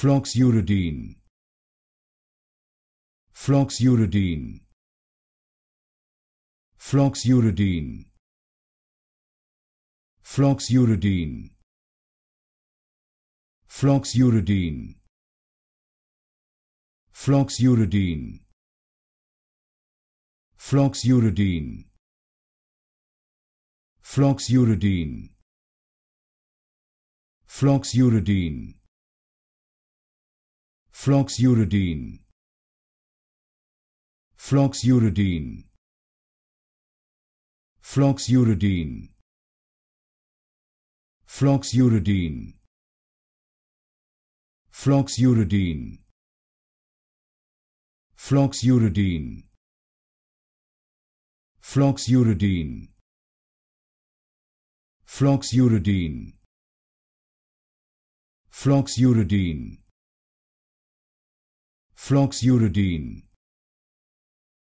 Floxuridine. Floxuridine. Floxuridine. Floxuridine. Floxuridine. Floxuridine. Floxuridine. Floxuridine. Floxuridine. Floxuridine. Floxuridine. Floxuridine. Floxuridine. Floxuridine. Floxuridine. Floxuridine. Floxuridine. Floxuridine. Floxuridine.